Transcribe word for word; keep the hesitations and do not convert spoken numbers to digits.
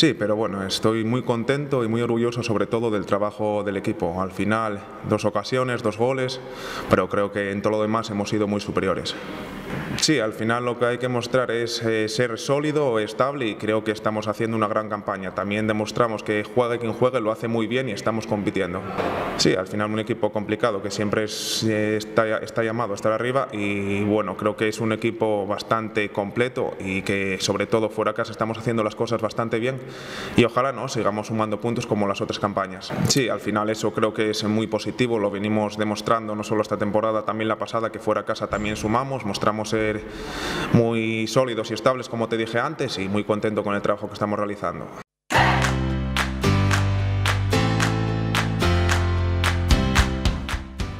Sí, pero bueno, estoy muy contento y muy orgulloso sobre todo del trabajo del equipo. Al final, dos ocasiones, dos goles, pero creo que en todo lo demás hemos sido muy superiores. Sí, al final lo que hay que mostrar es eh, ser sólido, estable, y creo que estamos haciendo una gran campaña. También demostramos que juegue quien juegue, lo hace muy bien y estamos compitiendo. Sí, al final un equipo complicado que siempre es, eh, está, está llamado a estar arriba, y bueno, creo que es un equipo bastante completo y que sobre todo fuera de casa estamos haciendo las cosas bastante bien, y ojalá no sigamos sumando puntos como las otras campañas. Sí, al final eso creo que es muy positivo, lo venimos demostrando no solo esta temporada, también la pasada, que fuera de casa también sumamos, mostramos el muy sólidos y estables, como te dije antes, y muy contento con el trabajo que estamos realizando.